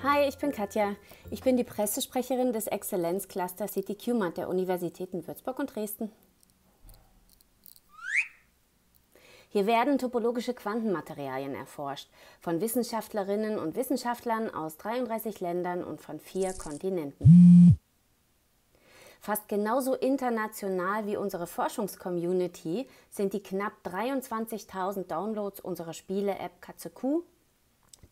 Hi, ich bin Katja. Ich bin die Pressesprecherin des Exzellenzclusters ct.qmat der Universitäten Würzburg und Dresden. Hier werden topologische Quantenmaterialien erforscht, von Wissenschaftlerinnen und Wissenschaftlern aus 33 Ländern und von 4 Kontinenten. Fast genauso international wie unsere Forschungscommunity sind die knapp 23.000 Downloads unserer Spiele-App Katze Q,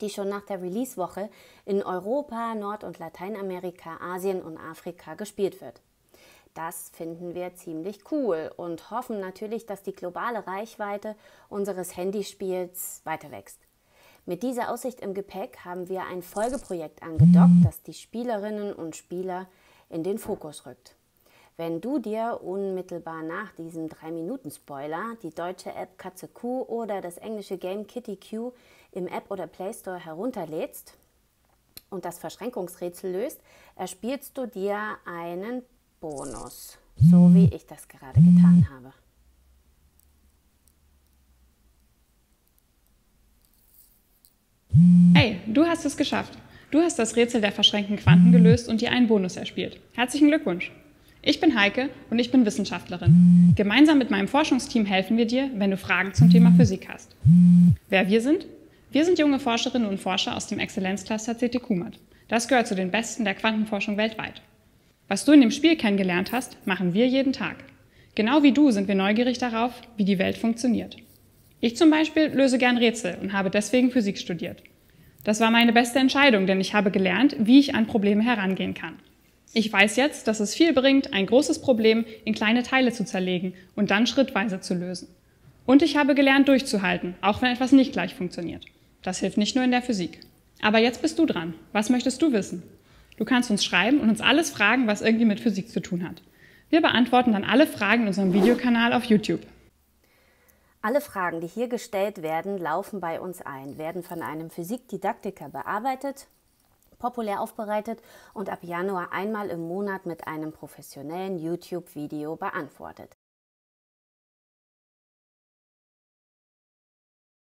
die schon nach der Release-Woche in Europa, Nord- und Lateinamerika, Asien und Afrika gespielt wird. Das finden wir ziemlich cool und hoffen natürlich, dass die globale Reichweite unseres Handyspiels weiter wächst. Mit dieser Aussicht im Gepäck haben wir ein Folgeprojekt angedockt, das die Spielerinnen und Spieler in den Fokus rückt. Wenn du dir unmittelbar nach diesem 3-Minuten-Spoiler die deutsche App Katze Q oder das englische Game Kitty Q im App- oder Play Store herunterlädst und das Verschränkungsrätsel löst, erspielst du dir einen Bonus, so wie ich das gerade getan habe. Hey, du hast es geschafft! Du hast das Rätsel der verschränkten Quanten gelöst und dir einen Bonus erspielt. Herzlichen Glückwunsch! Ich bin Heike und ich bin Wissenschaftlerin. Gemeinsam mit meinem Forschungsteam helfen wir dir, wenn du Fragen zum Thema Physik hast. Wer wir sind? Wir sind junge Forscherinnen und Forscher aus dem Exzellenzcluster ct.qmat. Das gehört zu den Besten der Quantenforschung weltweit. Was du in dem Spiel kennengelernt hast, machen wir jeden Tag. Genau wie du sind wir neugierig darauf, wie die Welt funktioniert. Ich zum Beispiel löse gern Rätsel und habe deswegen Physik studiert. Das war meine beste Entscheidung, denn ich habe gelernt, wie ich an Probleme herangehen kann. Ich weiß jetzt, dass es viel bringt, ein großes Problem in kleine Teile zu zerlegen und dann schrittweise zu lösen. Und ich habe gelernt, durchzuhalten, auch wenn etwas nicht gleich funktioniert. Das hilft nicht nur in der Physik. Aber jetzt bist du dran. Was möchtest du wissen? Du kannst uns schreiben und uns alles fragen, was irgendwie mit Physik zu tun hat. Wir beantworten dann alle Fragen in unserem Videokanal auf YouTube. Alle Fragen, die hier gestellt werden, laufen bei uns ein, werden von einem Physikdidaktiker bearbeitet, populär aufbereitet und ab Januar einmal im Monat mit einem professionellen YouTube-Video beantwortet.